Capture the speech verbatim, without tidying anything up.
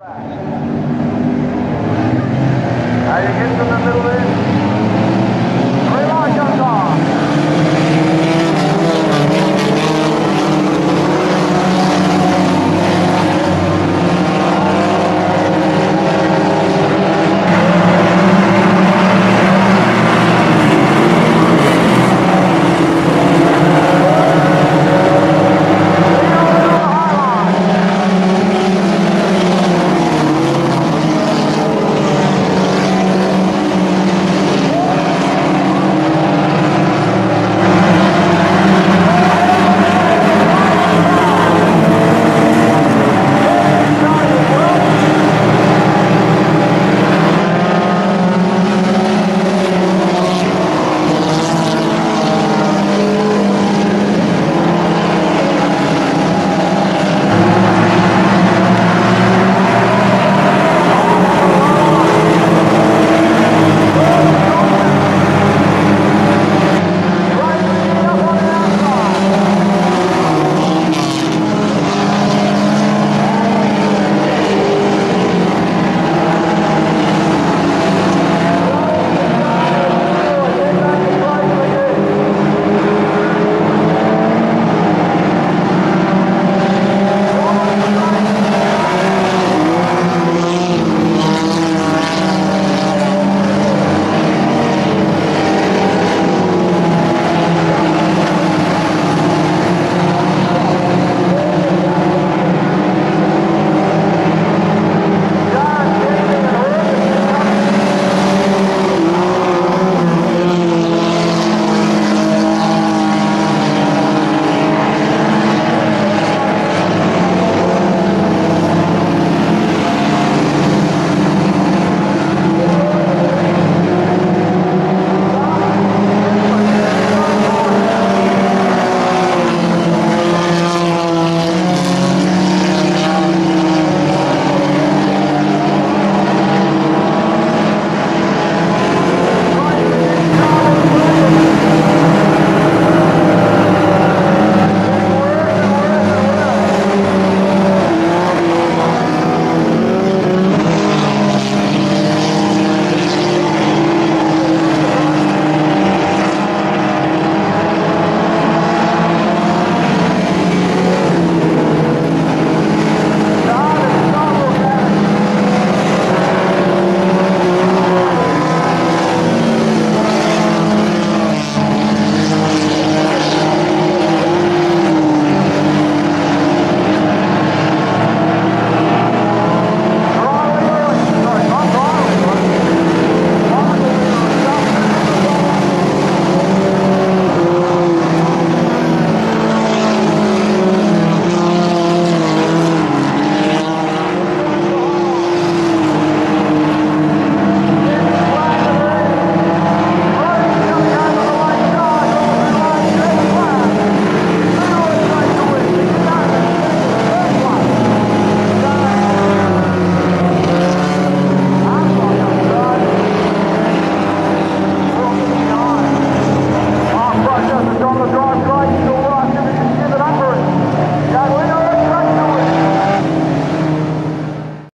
Now you get to the middle in. Three more comes on.